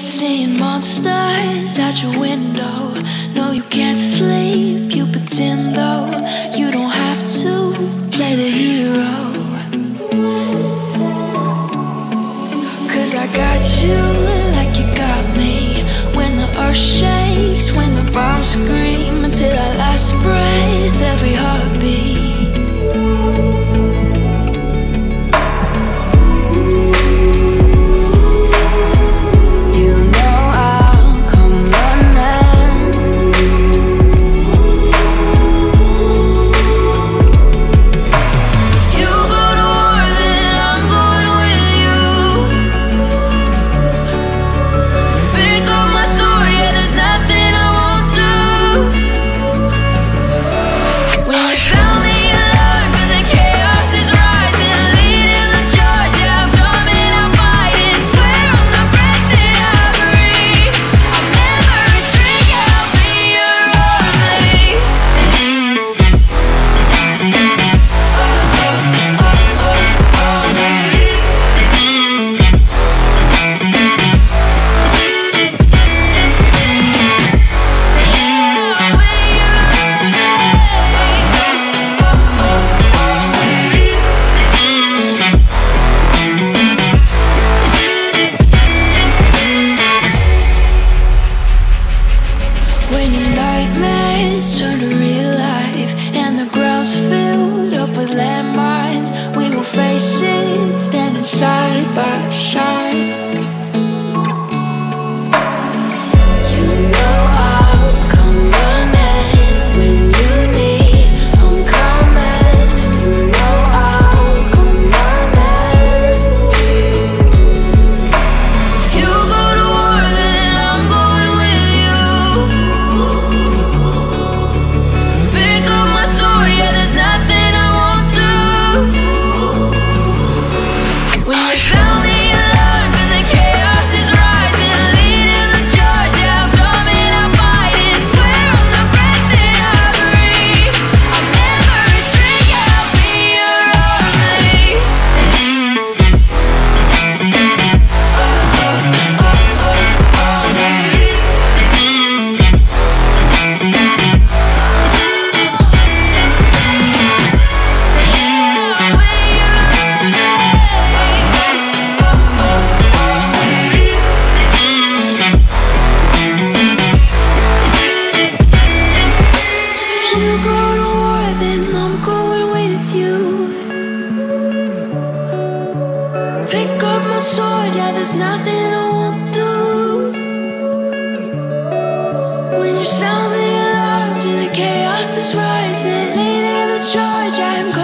Seeing monsters at your window. No, you can't sleep, you pretend though. You don't have to play the hero, 'cause I got you like you got me. When the earth shakes, when the bombs scream, until our last breath, every heartbeat. Standing side by side. Pick up my sword, yeah, there's nothing I won't do. When you sound the alarms and the chaos is rising, leading the charge, I'm going.